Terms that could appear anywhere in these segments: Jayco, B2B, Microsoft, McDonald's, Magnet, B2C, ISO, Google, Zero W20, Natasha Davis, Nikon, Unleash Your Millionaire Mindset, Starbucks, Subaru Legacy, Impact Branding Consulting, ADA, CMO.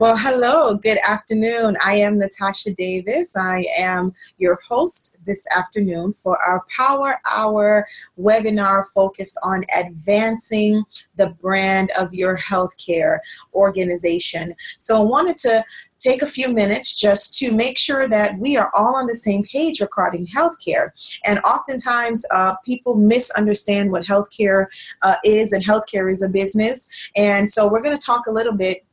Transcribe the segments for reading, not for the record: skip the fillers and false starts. Well, hello, good afternoon. I am Natasha Davis. I am your host this afternoon for our Power Hour webinar focused on advancing the brand of your healthcare organization. So I wanted to take a few minutes just to make sure that we are all on the same page regarding healthcare. And oftentimes people misunderstand what healthcare is, and healthcare is a business. And so we're going to talk a little bit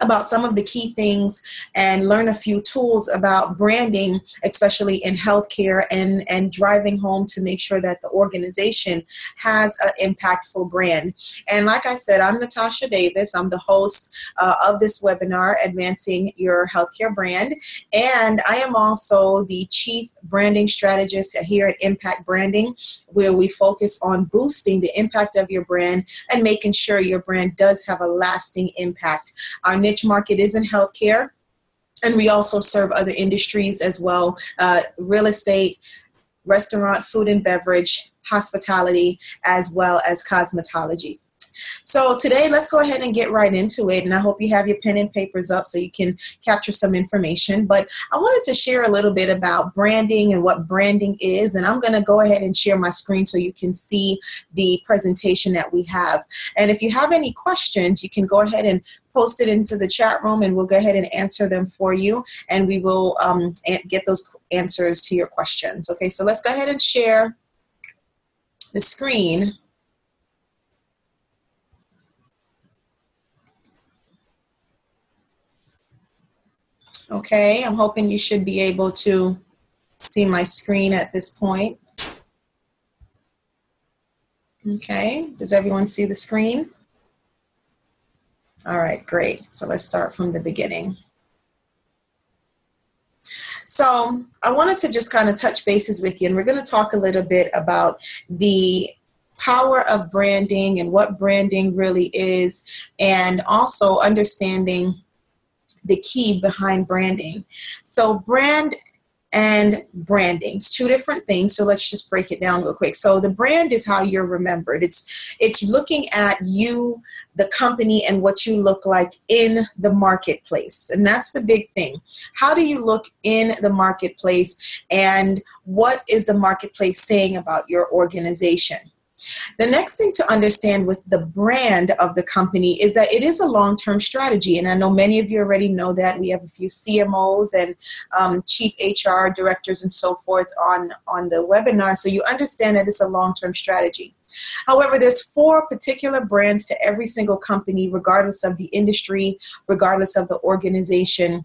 about some of the key things and learn a few tools about branding, especially in healthcare, and driving home to make sure that the organization has an impactful brand. And like I said, I'm Natasha Davis. I'm the host of this webinar, Advancing Your Healthcare Brand. And I am also the Chief Branding Strategist here at Impact Branding, where we focus on boosting the impact of your brand and making sure your brand does have a lasting impact. Our niche market is in healthcare, and we also serve other industries as well, real estate, restaurant, food and beverage, hospitality, as well as cosmetology. So today, let's go ahead and get right into it, and I hope you have your pen and papers up so you can capture some information. But I wanted to share a little bit about branding and what branding is, and I'm going to go ahead and share my screen so you can see the presentation that we have. And if you have any questions, you can go ahead and post it into the chat room, and we'll go ahead and answer them for you, and we will get those answers to your questions. Okay, so let's go ahead and share the screen. Okay, I'm hoping you should be able to see my screen at this point. Okay, does everyone see the screen? All right, great. So let's start from the beginning. So I wanted to just kind of touch bases with you, and we're going to talk a little bit about the power of branding and what branding really is, and also understanding the key behind branding. So brand and branding, it's two different things. So let's just break it down real quick. So the brand is how you're remembered. It's looking at you, the company, and what you look like in the marketplace. And that's the big thing. How do you look in the marketplace, and what is the marketplace saying about your organization? The next thing to understand with the brand of the company is that it is a long-term strategy, and I know many of you already know that. We have a few CMOs and chief HR directors and so forth on the webinar, so you understand that it's a long-term strategy. However, there's four particular brands to every single company, regardless of the industry, regardless of the organization,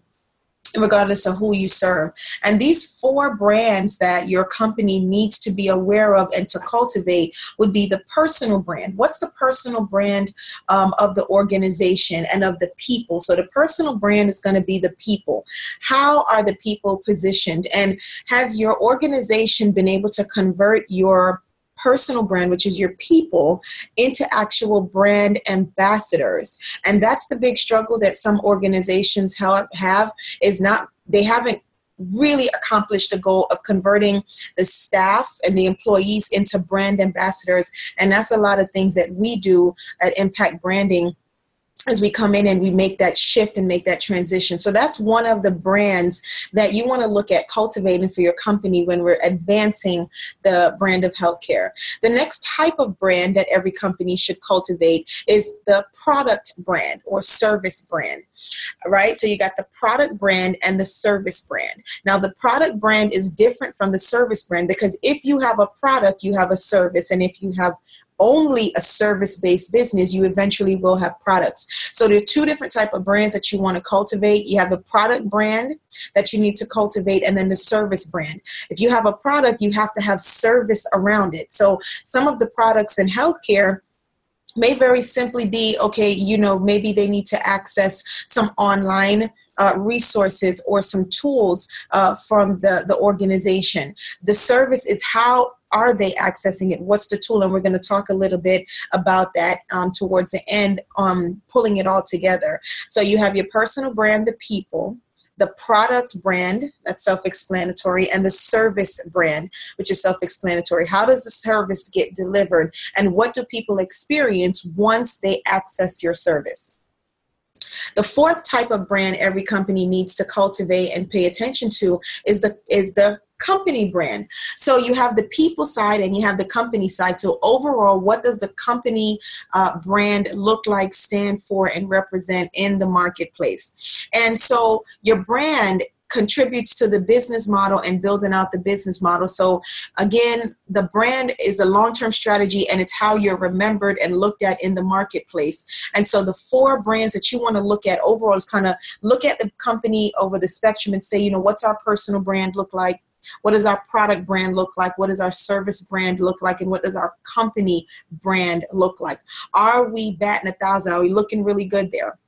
regardless of who you serve. And these four brands that your company needs to be aware of and to cultivate would be the personal brand. What's the personal brand of the organization and of the people? So the personal brand is going to be the people. How are the people positioned? And has your organization been able to convert your personal brand, which is your people, into actual brand ambassadors? And that's the big struggle that some organizations have, is they haven't really accomplished the goal of converting the staff and the employees into brand ambassadors. And that's a lot of things that we do at Impact Branding, as we come in and we make that shift and make that transition. So that's one of the brands that you want to look at cultivating for your company when we're advancing the brand of healthcare. The next type of brand that every company should cultivate is the product brand or service brand, right? So you got the product brand and the service brand. Now the product brand is different from the service brand, because if you have a product, you have a service, and if you have only a service-based business, you eventually will have products. So there are two different types of brands that you want to cultivate. You have a product brand that you need to cultivate, and then the service brand. If you have a product, you have to have service around it. So some of the products in healthcare may very simply be, okay, you know, maybe they need to access some online resources or some tools from the organization. The service is, how are they accessing it? What's the tool? And we're going to talk a little bit about that towards the end, pulling it all together. So you have your personal brand, the people, the product brand, that's self-explanatory, and the service brand, which is self-explanatory. How does the service get delivered, and what do people experience once they access your service? The fourth type of brand every company needs to cultivate and pay attention to is the company brand. So you have the people side and you have the company side. So overall, what does the company brand look like, stand for, and represent in the marketplace? And so your brand contributes to the business model and building out the business model. So again, the brand is a long-term strategy, and it's how you're remembered and looked at in the marketplace. And so the four brands that you want to look at overall is kind of look at the company over the spectrum and say, you know, what's our personal brand look like? What does our product brand look like? What does our service brand look like? And what does our company brand look like? Are we batting 1,000? Are we looking really good there?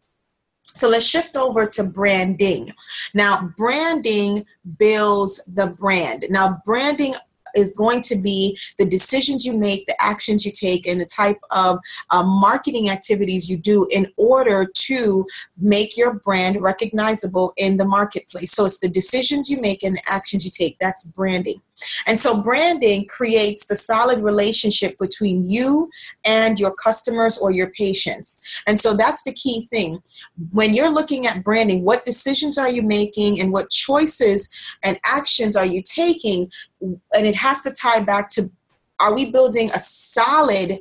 So let's shift over to branding. Now, branding builds the brand. Now, branding is going to be the decisions you make, the actions you take, and the type of marketing activities you do in order to make your brand recognizable in the marketplace. So it's the decisions you make and the actions you take. That's branding. And so branding creates the solid relationship between you and your customers or your patients. And so that's the key thing. When you're looking at branding, what decisions are you making and what choices and actions are you taking? And it has to tie back to, are we building a solid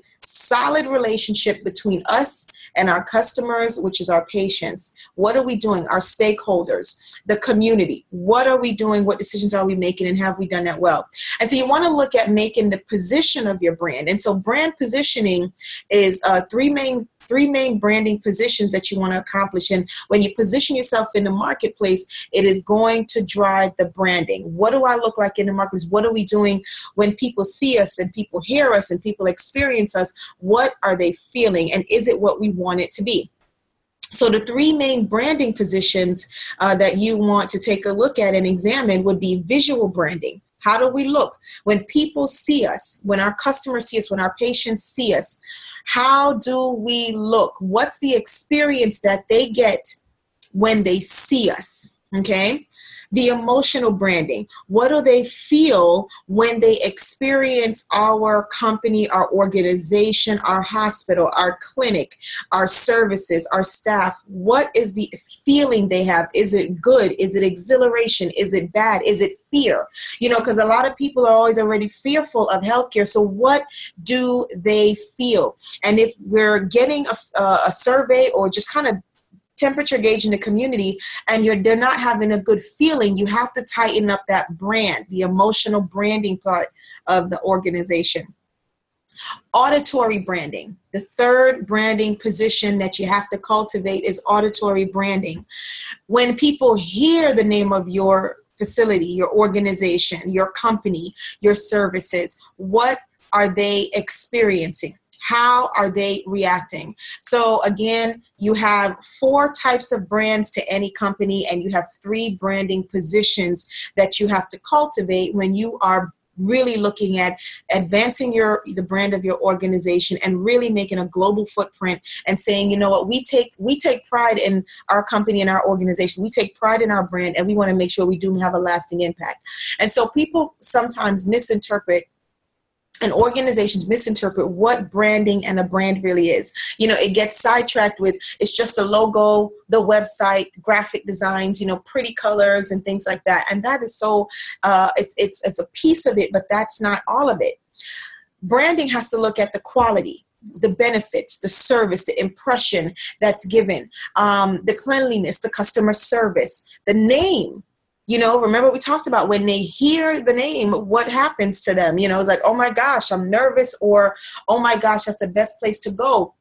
relationship between us and our customers, which is our patients? What are we doing? Our stakeholders, the community. What are we doing? What decisions are we making? And have we done that well? And so you want to look at making the position of your brand. And so brand positioning is three main branding positions that you want to accomplish. And when you position yourself in the marketplace, it is going to drive the branding. What do I look like in the marketplace? What are we doing when people see us and people hear us and people experience us? What are they feeling? And is it what we want it to be? So the three main branding positions that you want to take a look at and examine would be visual branding. How do we look when people see us, when our customers see us, when our patients see us? How do we look? What's the experience that they get when they see us? Okay. The emotional branding. What do they feel when they experience our company, our organization, our hospital, our clinic, our services, our staff? What is the feeling they have? Is it good? Is it exhilaration? Is it bad? Is it fear? You know, because a lot of people are always already fearful of healthcare. So what do they feel? And if we're getting a survey or just kind of temperature gauge in the community, and they're not having a good feeling, you have to tighten up that brand, the emotional branding part of the organization. Auditory branding. The third branding position that you have to cultivate is auditory branding. When people hear the name of your facility, your organization, your company, your services, what are they experiencing? How are they reacting? So again, you have four types of brands to any company, and you have three branding positions that you have to cultivate when you are really looking at advancing the brand of your organization and really making a global footprint and saying, you know what, we take pride in our company and our organization. We take pride in our brand, and we want to make sure we do have a lasting impact. And so people sometimes misinterpret and organizations misinterpret what branding and a brand really is. You know, it gets sidetracked with it's just a logo, the website, graphic designs, you know, pretty colors and things like that. And that is so, it's a piece of it, but that's not all of it. Branding has to look at the quality, the benefits, the service, the impression that's given, the cleanliness, the customer service, the name. You know, remember we talked about when they hear the name, what happens to them? You know, it's like, oh my gosh, I'm nervous, or oh my gosh, that's the best place to go.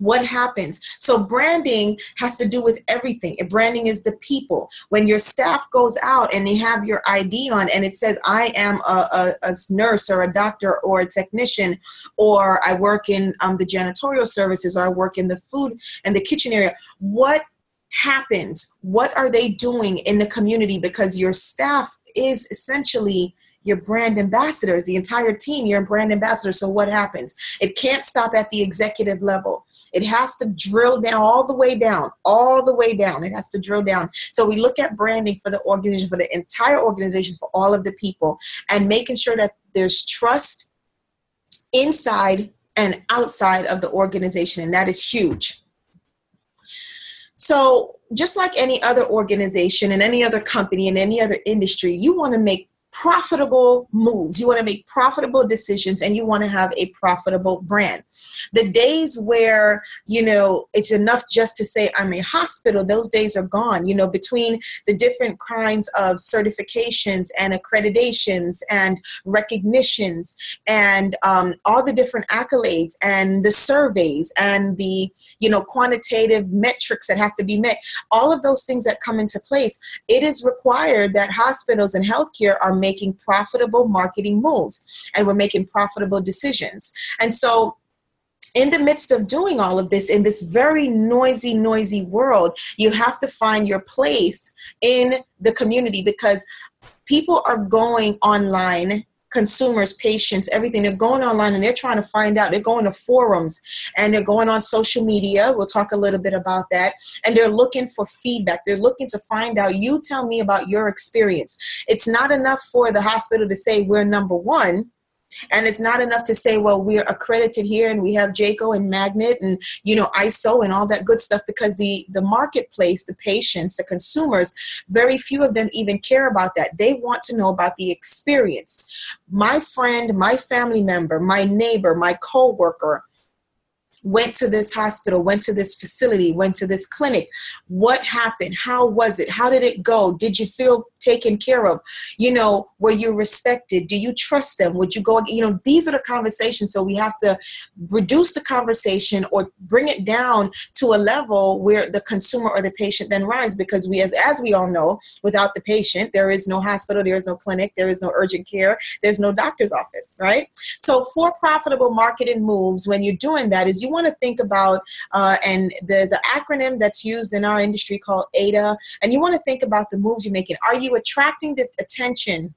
What happens? So branding has to do with everything. Branding is the people. When your staff goes out and they have your ID on and it says, I am a nurse or a doctor or a technician, or I work in the janitorial services, or I work in the food and the kitchen area, what happens? What are they doing in the community? Because your staff is essentially your brand ambassadors, the entire team, your brand ambassadors. So what happens? It can't stop at the executive level. It has to drill down all the way down. It has to drill down. So we look at branding for the organization, for the entire organization, for all of the people, and making sure that there's trust inside and outside of the organization. And that is huge. So just like any other organization and any other company and any other industry, you want to make profitable moves. You want to make profitable decisions, and you want to have a profitable brand. The days where, you know, it's enough just to say I'm a hospital, those days are gone. You know, between the different kinds of certifications and accreditations and recognitions and all the different accolades and the surveys and the, you know, quantitative metrics that have to be met, all of those things that come into place, it is required that hospitals and healthcare are making profitable marketing moves, and we're making profitable decisions. And so in the midst of doing all of this, in this very noisy world, you have to find your place in the community, because people are going online, consumers, patients, everything. They're going online and they're trying to find out. They're going to forums and they're going on social media. We'll talk a little bit about that. And they're looking for feedback. They're looking to find out, you tell me about your experience. It's not enough for the hospital to say we're number one. And it's not enough to say, well, we're accredited here and we have Jayco and Magnet and, you know, ISO and all that good stuff, because the marketplace, the patients, the consumers, very few of them even care about that. They want to know about the experience. My friend, my family member, my neighbor, my coworker went to this hospital, went to this facility, went to this clinic. What happened? How was it? How did it go? Did you feel taken care of? You know, were you respected? Do you trust them? Would you go? You know, these are the conversations. So we have to reduce the conversation or bring it down to a level where the consumer or the patient then rises, because we, as we all know, without the patient, there is no hospital, there is no clinic, there is no urgent care, there's no doctor's office, right? So for profitable marketing moves, when you're doing that, is you want to think about, and there's an acronym that's used in our industry called ADA, and you want to think about the moves you're making. Are you attracting the attention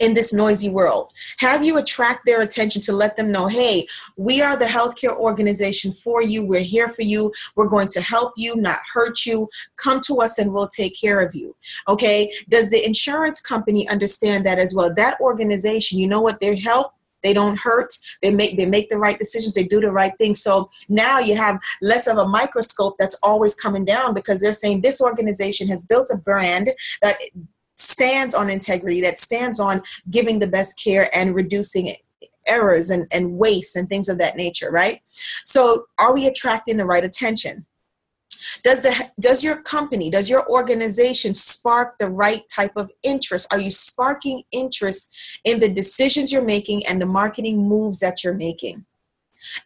in this noisy world? Have you attract their attention to let them know, hey, we are the healthcare organization for you. We're here for you. We're going to help you, not hurt you. Come to us and we'll take care of you. Okay. Does the insurance company understand that as well? That organization, you know what, their help, they don't hurt. They make the right decisions. They do the right thing. So now you have less of a microscope that's always coming down, because they're saying this organization has built a brand that stands on integrity, that stands on giving the best care and reducing errors and waste and things of that nature, right? So are we attracting the right attention? Does your company, does your organization spark the right type of interest? Are you sparking interest in the decisions you're making and the marketing moves that you're making?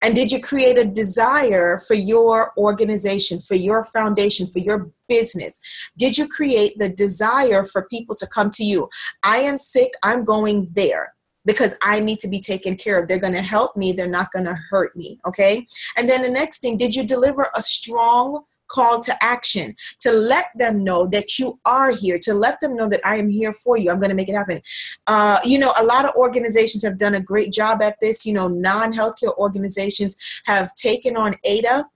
And did you create a desire for your organization, for your foundation, for your business? Did you create the desire for people to come to you? I am sick, I'm going there, because I need to be taken care of. They're going to help me. They're not going to hurt me. Okay. And then the next thing, did you deliver a strong call to action to let them know that you are here, to let them know that I am here for you. I'm going to make it happen. You know, a lot of organizations have done a great job at this. You know, non-healthcare organizations have taken on ADA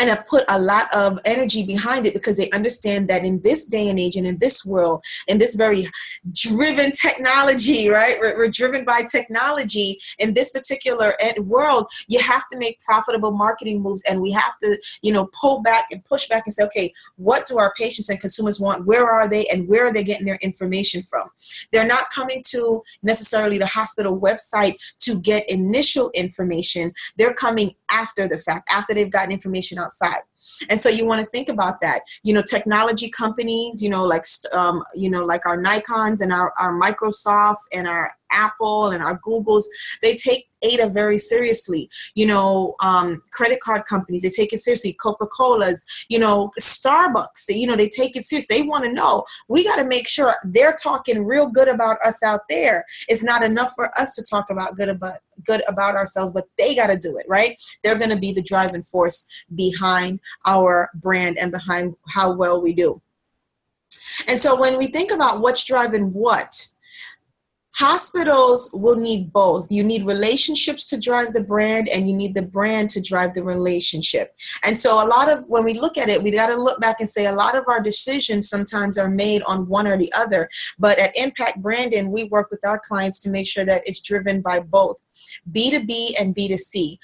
and have put a lot of energy behind it, because they understand that in this day and age and in this world, in this very driven technology, right? We're driven by technology. In this particular world, you have to make profitable marketing moves, and we have to, you know, pull back and push back and say, okay, what do our patients and consumers want? Where are they, and where are they getting their information from? They're not coming to necessarily the hospital website to get initial information. They're coming after the fact, after they've gotten information outside. And so you want to think about that. You know, technology companies, you know, like our Nikons and our Microsoft and our Apple and our Googles, they take ADA very seriously. You know, credit card companies, they take it seriously. Coca-Cola's, you know, Starbucks, you know, they take it seriously. They want to know, we got to make sure they're talking real good about us out there. It's not enough for us to talk about good about ourselves, but they got to do it, right? They're going to be the driving force behind our brand and behind how well we do. And so when we think about what's driving what, hospitals will need both. You need relationships to drive the brand, and you need the brand to drive the relationship. And so a lot of, when we look at it, we got to look back and say a lot of our decisions sometimes are made on one or the other. But at Impact Branding, we work with our clients to make sure that it's driven by both B2B and B2C.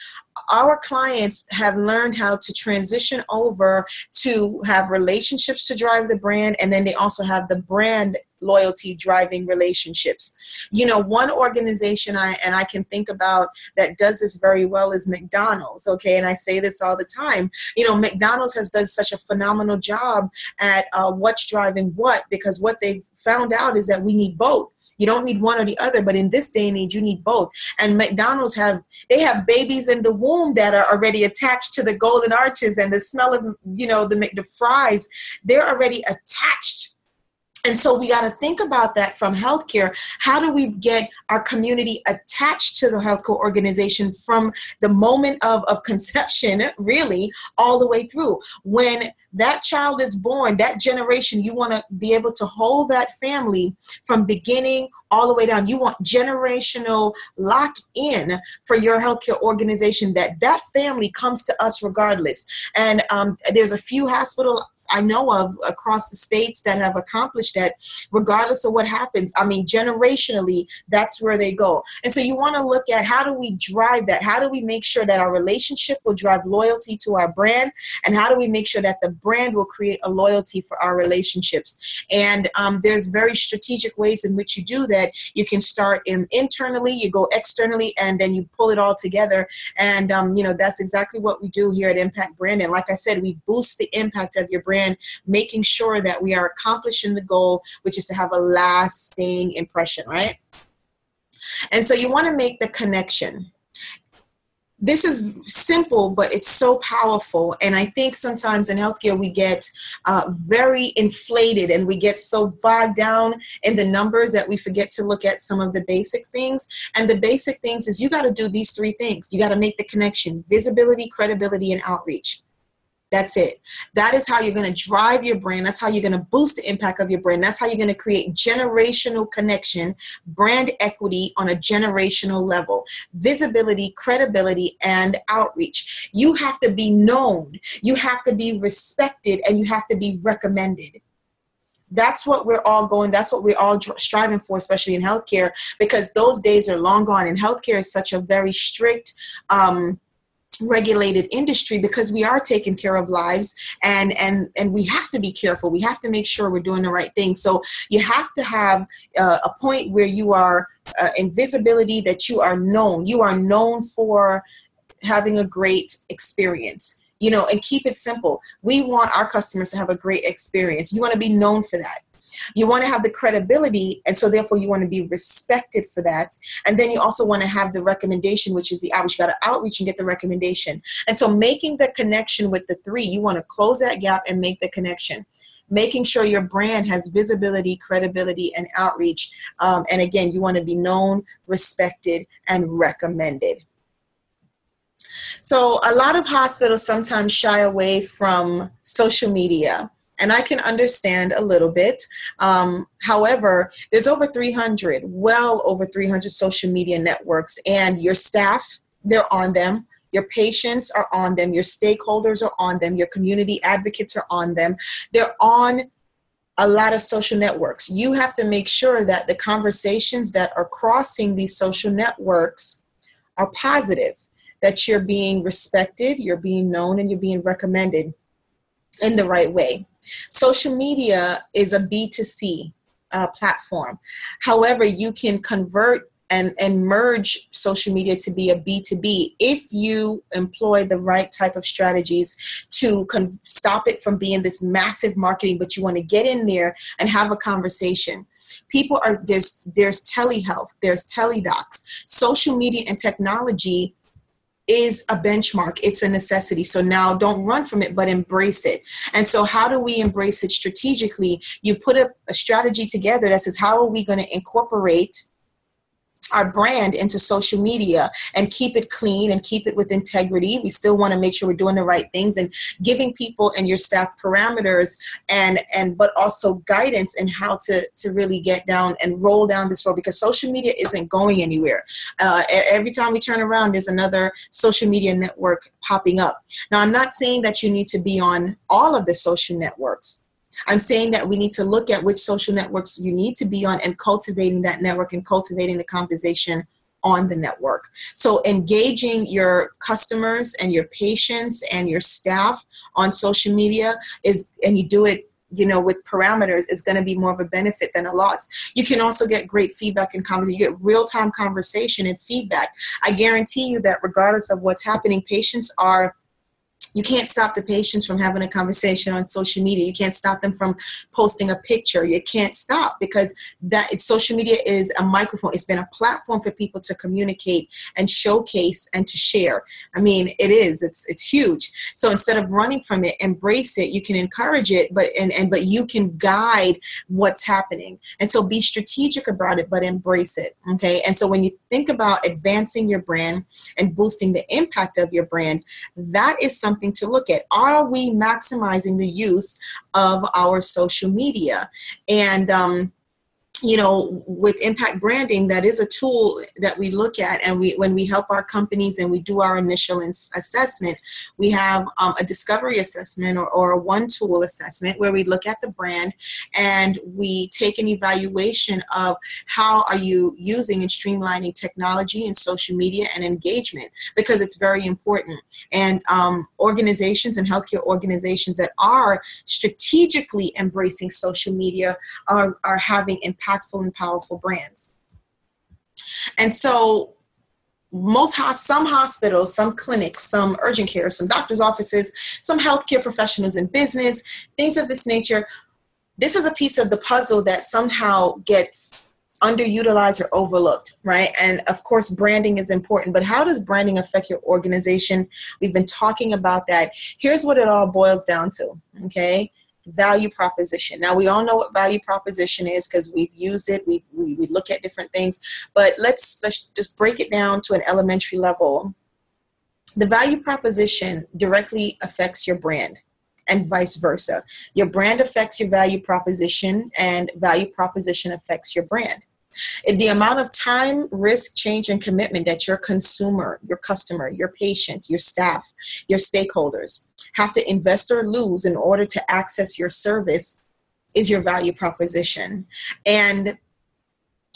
our clients have learned how to transition over to have relationships to drive the brand, and then they also have the brand loyalty driving relationships. You know, one organization I can think about that does this very well is McDonald's, okay? And I say this all the time. You know, McDonald's has done such a phenomenal job at what's driving what, because what they found out is that we need both. You don't need one or the other, but in this day and age, you need both. And McDonald's have babies in the womb that are already attached to the golden arches and the smell of, you know, the fries. They're already attached. And so we got to think about that from healthcare. How do we get our community attached to the healthcare organization from the moment of conception, really, all the way through? When that child is born, that generation, you want to be able to hold that family from beginning all the way down. You want generational lock-in for your healthcare organization, that family comes to us regardless. And there's a few hospitals I know of across the states that have accomplished that, regardless of what happens. I mean, generationally, that's where they go. And so you want to look at, how do we drive that? How do we make sure that our relationship will drive loyalty to our brand? And how do we make sure that the brand will create a loyalty for our relationships? And there's very strategic ways in which you do that. You can start internally, you go externally, and then you pull it all together. And, you know, that's exactly what we do here at Impact Branding. Like I said, we boost the impact of your brand, making sure that we are accomplishing the goal, which is to have a lasting impression, right? And so you want to make the connection. This is simple, but it's so powerful. And I think sometimes in healthcare, we get very inflated, and we get so bogged down in the numbers that we forget to look at some of the basic things. And the basic things is, you got to do these three things. You got to make the connection: visibility, credibility, and outreach. That's it. That is how you're going to drive your brand. That's how you're going to boost the impact of your brand. That's how you're going to create generational connection, brand equity on a generational level. Visibility, credibility, and outreach. You have to be known. You have to be respected, and you have to be recommended. That's what we're all going. That's what we're all striving for, especially in healthcare, because those days are long gone. And healthcare is such a very strict, regulated industry, because we are taking care of lives, and we have to be careful. We have to make sure we're doing the right thing. So you have to have a point where you are in visibility, that you are known. You are known for having a great experience, you know, and keep it simple. We want our customers to have a great experience. You want to be known for that. You want to have the credibility, and so therefore you want to be respected for that. And then you also want to have the recommendation, which is the outreach. You got to outreach and get the recommendation. And so making the connection with the three, you want to close that gap and make the connection. Making sure your brand has visibility, credibility, and outreach. And again, you want to be known, respected, and recommended. So a lot of hospitals sometimes shy away from social media. And I can understand a little bit. However, there's well over 300 social media networks, and your staff, they're on them. Your patients are on them. Your stakeholders are on them. Your community advocates are on them. They're on a lot of social networks. You have to make sure that the conversations that are crossing these social networks are positive, that you're being respected, you're being known, and you're being recommended in the right way. Social media is a B2C platform. However, you can convert and merge social media to be a B2B if you employ the right type of strategies to stop it from being this massive marketing, but you want to get in there and have a conversation. People are, there's telehealth, there's teledocs. Social media and technology is a benchmark. It's a necessity. So now don't run from it, but embrace it. And so how do we embrace it strategically? You put a strategy together that says, how are we going to incorporate our brand into social media and keep it clean and keep it with integrity? We still want to make sure we're doing the right things and giving people and your staff parameters and but also guidance in how to really get down and roll down this road, because social media isn't going anywhere. Every time we turn around, there's another social media network popping up. Now, I'm not saying that you need to be on all of the social networks. I'm saying that we need to look at which social networks you need to be on, and cultivating that network and cultivating the conversation on the network. So engaging your customers and your patients and your staff on social media is, and you do it, you know, with parameters, is going to be more of a benefit than a loss. You can also get great feedback and conversation. You get real-time conversation and feedback. I guarantee you that regardless of what's happening, patients are, you can't stop the patients from having a conversation on social media. You can't stop them from posting a picture. You can't stop, because that social media is a microphone. It's been a platform for people to communicate and showcase and to share. I mean, it is. It's huge. So instead of running from it, embrace it. You can encourage it, but you can guide what's happening. And so be strategic about it, but embrace it. Okay. And so when you think about advancing your brand and boosting the impact of your brand, that is something to look at. Are we maximizing the use of our social media? And you know, with impact branding, that is a tool that we look at, and when we help our companies and we do our initial assessment, we have a discovery assessment or a one-tool assessment where we look at the brand and we take an evaluation of how are you using and streamlining technology and social media and engagement, because it's very important. And organizations and healthcare organizations that are strategically embracing social media are having impactful and powerful brands. And so some hospitals, some clinics, some urgent care, some doctor's offices, some healthcare professionals in business, things of this nature, this is a piece of the puzzle that somehow gets underutilized or overlooked, right? And of course, branding is important, but how does branding affect your organization? We've been talking about that. Here's what it all boils down to, okay? Value proposition. Now, we all know what value proposition is because we've used it. We look at different things, but let's just break it down to an elementary level. The value proposition directly affects your brand, and vice versa. Your brand affects your value proposition, and value proposition affects your brand. The amount of time, risk, change, and commitment that your consumer, your customer, your patient, your staff, your stakeholders have to invest or lose in order to access your service is your value proposition. And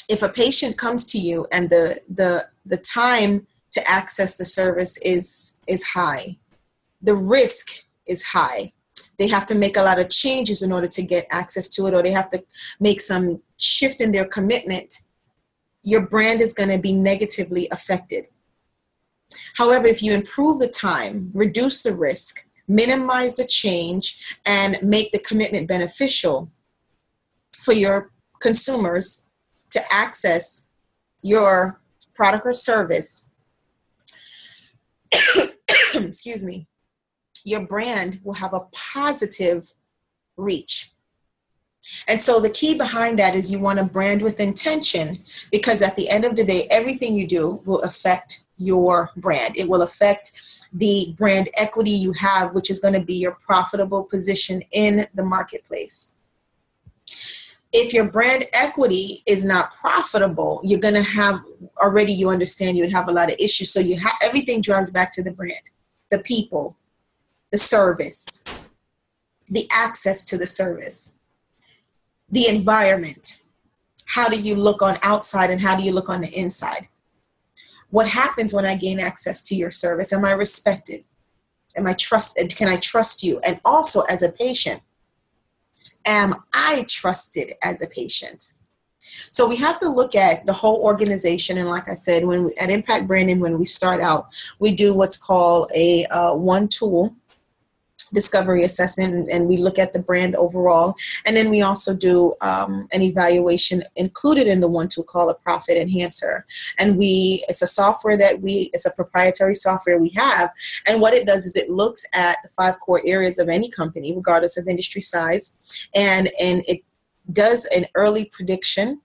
if a patient comes to you and the time to access the service is high, the risk is high. They have to make a lot of changes in order to get access to it, or they have to make some shift in their commitment, your brand is going to be negatively affected. However, if you improve the time, reduce the risk, minimize the change, and make the commitment beneficial for your consumers to access your product or service, excuse me, your brand will have a positive reach. And so the key behind that is you want to brand with intention, because at the end of the day, everything you do will affect your brand. It will affect the brand equity you have, which is going to be your profitable position in the marketplace. If your brand equity is not profitable, you're going to have, already you understand, you would have a lot of issues. So everything drives back to the brand, the people, the service, the access to the service, the environment. How do you look on outside and how do you look on the inside? What happens when I gain access to your service? Am I respected? Am I trusted? Can I trust you? And also as a patient, am I trusted as a patient? So we have to look at the whole organization. And like I said, at Impact Branding, when we start out, we do what's called a one-tool discovery assessment, and we look at the brand overall. And then we also do an evaluation included in the one tool called a profit enhancer. And it's a software that it's a proprietary software we have. And what it does is it looks at the 5 core areas of any company, regardless of industry size. And it does an early prediction,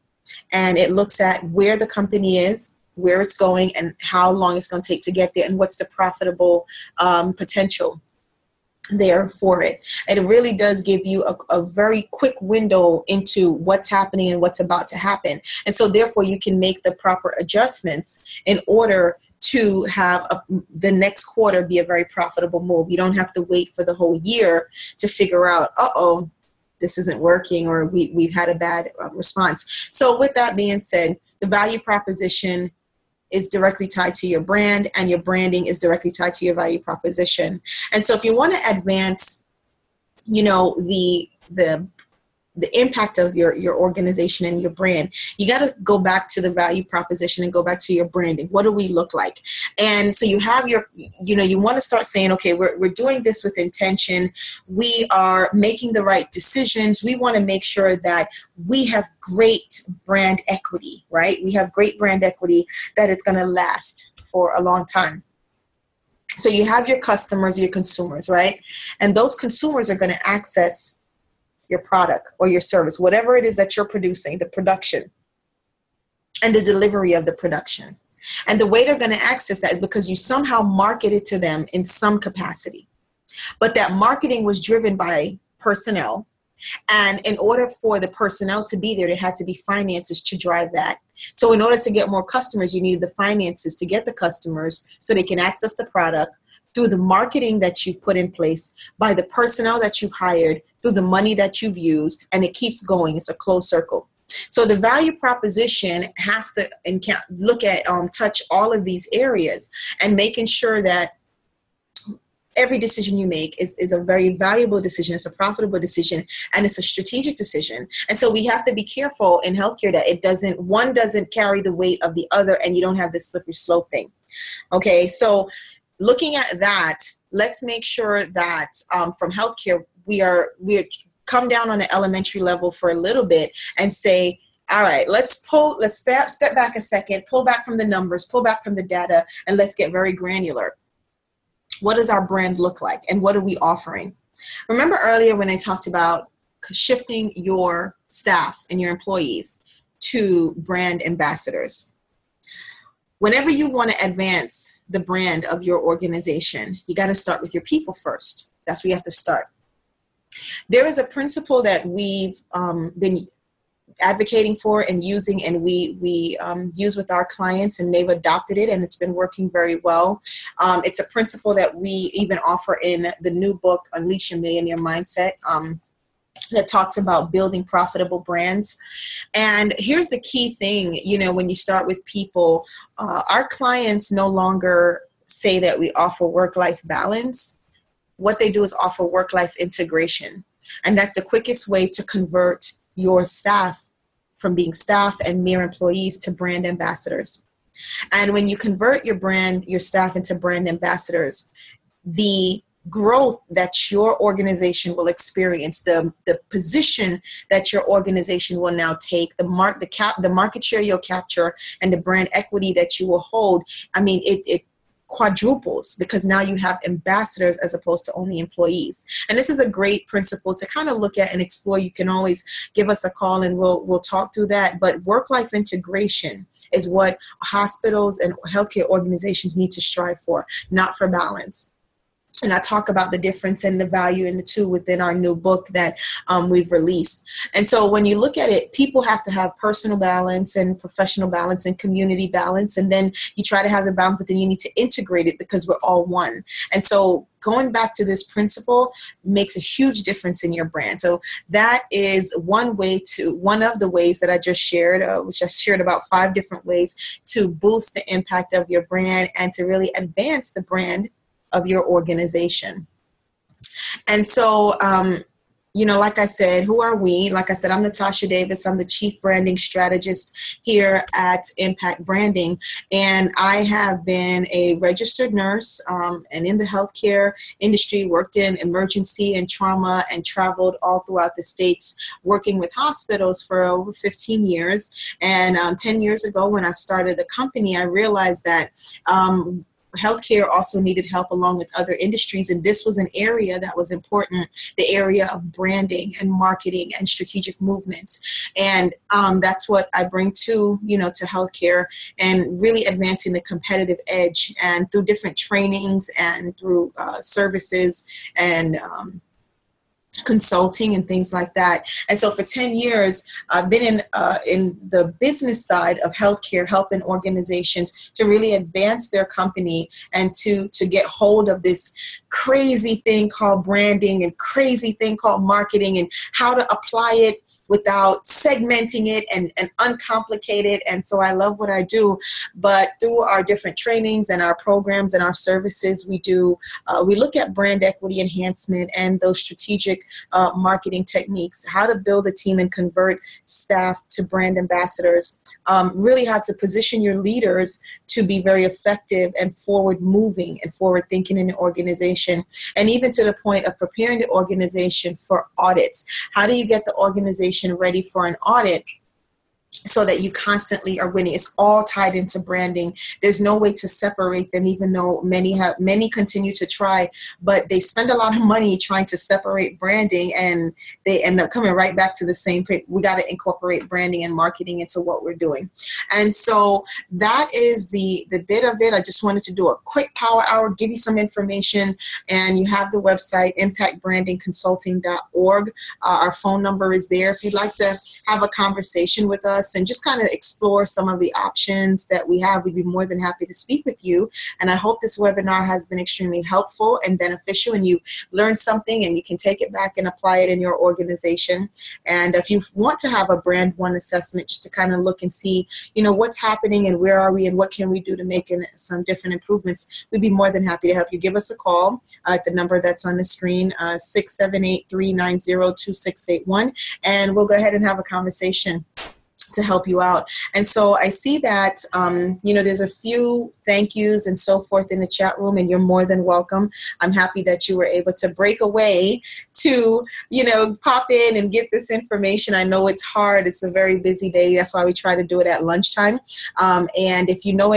and it looks at where the company is, where it's going, and how long it's going to take to get there, and what's the profitable potential there for it. And it really does give you a very quick window into what's happening and what's about to happen. And so therefore you can make the proper adjustments in order to have the next quarter be a very profitable move. You don't have to wait for the whole year to figure out, uh-oh, this isn't working, or we've had a bad response. So with that being said, the value proposition is directly tied to your brand, and your branding is directly tied to your value proposition. And so if you want to advance, you know, the impact of your organization and your brand, you got to go back to the value proposition and go back to your branding. What do we look like? And so you have your, you know, you want to start saying, okay, we're doing this with intention. We are making the right decisions. We want to make sure that we have great brand equity, right? We have great brand equity that it's going to last for a long time. So you have your customers, your consumers, right? And those consumers are going to access your product or your service, whatever it is that you're producing, the production and the delivery of the production. And the way they're going to access that is because you somehow marketed to them in some capacity. But that marketing was driven by personnel. And in order for the personnel to be there, there had to be finances to drive that. So in order to get more customers, you needed the finances to get the customers so they can access the product through the marketing that you've put in place, by the personnel that you've hired, through the money that you've used, and it keeps going. It's a closed circle. So the value proposition has to look at, touch all of these areas, and making sure that every decision you make is a very valuable decision. It's a profitable decision, and it's a strategic decision. And so we have to be careful in healthcare that it doesn't, one doesn't carry the weight of the other, and you don't have this slippery slope thing. Okay, so looking at that, let's make sure that from healthcare, we come down on an elementary level for a little bit and say, all right, let's step back a second, pull back from the numbers, pull back from the data, and let's get very granular. What does our brand look like, and what are we offering? Remember earlier when I talked about shifting your staff and your employees to brand ambassadors? Whenever you want to advance the brand of your organization, you got to start with your people first. That's where you have to start. There is a principle that we've been advocating for and using, and we use with our clients, and they've adopted it, and it's been working very well. It's a principle that we even offer in the new book, Unleash Your Millionaire Mindset, that talks about building profitable brands. And here's the key thing, you know, when you start with people, our clients no longer say that we offer work-life balance. What they do is offer work-life integration. And that's the quickest way to convert your staff from being staff and mere employees to brand ambassadors. And when you convert your staff into brand ambassadors, the growth that your organization will experience, the position that your organization will now take, the market share you'll capture, and the brand equity that you will hold, I mean, it quadruples, because now you have ambassadors as opposed to only employees. And this is a great principle to kind of look at and explore. You can always give us a call, and we'll talk through that. But work-life integration is what hospitals and healthcare organizations need to strive for, not for balance. And I talk about the difference and the value in the two within our new book that we've released. And so when you look at it, people have to have personal balance and professional balance and community balance. And then you try to have the balance, but then you need to integrate it, because we're all one. And so going back to this principle makes a huge difference in your brand. So that is one of the ways that I just shared, which I shared about 5 different ways to boost the impact of your brand and to really advance the brand of your organization. And so, you know, like I said, who are we? Like I said, I'm Natasha Davis. I'm the Chief Branding Strategist here at Impact Branding. And I have been a registered nurse and in the healthcare industry, worked in emergency and trauma, and traveled all throughout the states working with hospitals for over 15 years. And 10 years ago, when I started the company, I realized that healthcare also needed help along with other industries, and this was an area that was important, the area of branding and marketing and strategic movements. And that's what I bring to, you know, to healthcare, and really advancing the competitive edge, and through different trainings and through services and consulting and things like that. And so for 10 years, I've been in the business side of healthcare, helping organizations to really advance their company and to get hold of this crazy thing called branding and crazy thing called marketing, and how to apply it without segmenting it and uncomplicate it. And so I love what I do. But through our different trainings and our programs and our services we do, we look at brand equity enhancement and those strategic marketing techniques, how to build a team and convert staff to brand ambassadors, really how to position your leaders to be very effective and forward moving and forward thinking in the organization, and even to the point of preparing the organization for audits. How do you get the organization ready for an audit so that you constantly are winning? It's all tied into branding. There's no way to separate them, even though many continue to try, but they spend a lot of money trying to separate branding and they end up coming right back to the same place. We got to incorporate branding and marketing into what we're doing. And so that is the bit of it. I just wanted to do a quick power hour, give you some information, and you have the website, impactbrandingconsulting.org. Our phone number is there if you'd like to have a conversation with us and just kind of explore some of the options that we have. We'd be more than happy to speak with you. And I hope this webinar has been extremely helpful and beneficial, and you learned something and you can take it back and apply it in your organization. And if you want to have a Brand One assessment just to kind of look and see, you know, what's happening and where are we and what can we do to make some different improvements, we'd be more than happy to help you. Give us a call at the number that's on the screen, 678-390-2681, and we'll go ahead and have a conversation to help you out. And so I see that, you know, there's a few thank yous and so forth in the chat room, and you're more than welcome. I'm happy that you were able to break away to, you know, pop in and get this information. I know it's hard. It's a very busy day. That's why we try to do it at lunchtime. And if you know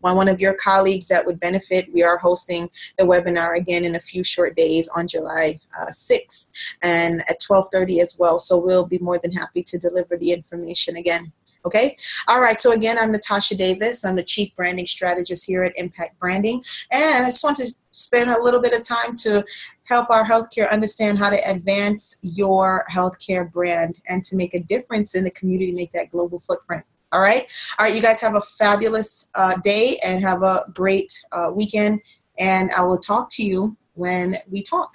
one of your colleagues that would benefit, we are hosting the webinar again in a few short days on July 6th and at 12:30 as well. So we'll be more than happy to deliver the information again. Okay. All right. So again, I'm Natasha Davis. I'm the Chief Branding Strategist here at Impact Branding. And I just want to spend a little bit of time to help our healthcare understand how to advance your healthcare brand and to make a difference in the community, make that global footprint. All right. All right. You guys have a fabulous day and have a great weekend. And I will talk to you when we talk.